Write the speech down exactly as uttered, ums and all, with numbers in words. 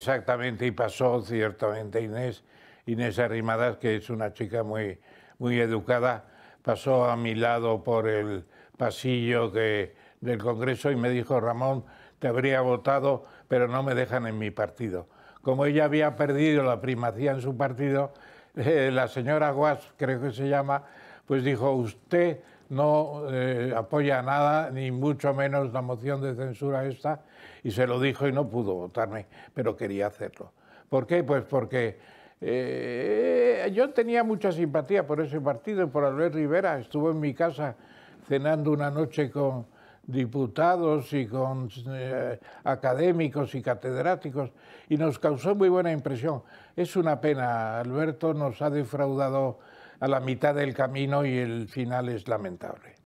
Exactamente, y pasó ciertamente Inés, Inés Arrimadas, que es una chica muy, muy educada, pasó a mi lado por el pasillo de, del Congreso y me dijo: Ramón, te habría votado, pero no me dejan en mi partido. Como ella había perdido la primacía en su partido, eh, la señora Guas, creo que se llama, pues dijo: usted no eh, apoya nada, ni mucho menos la moción de censura esta, y se lo dijo y no pudo votarme, pero quería hacerlo. ¿Por qué? Pues porque eh, yo tenía mucha simpatía por ese partido, por Alberto Rivera. Estuvo en mi casa cenando una noche con diputados y con eh, académicos y catedráticos, y nos causó muy buena impresión. Es una pena, Alberto nos ha defraudado a la mitad del camino y el final es lamentable.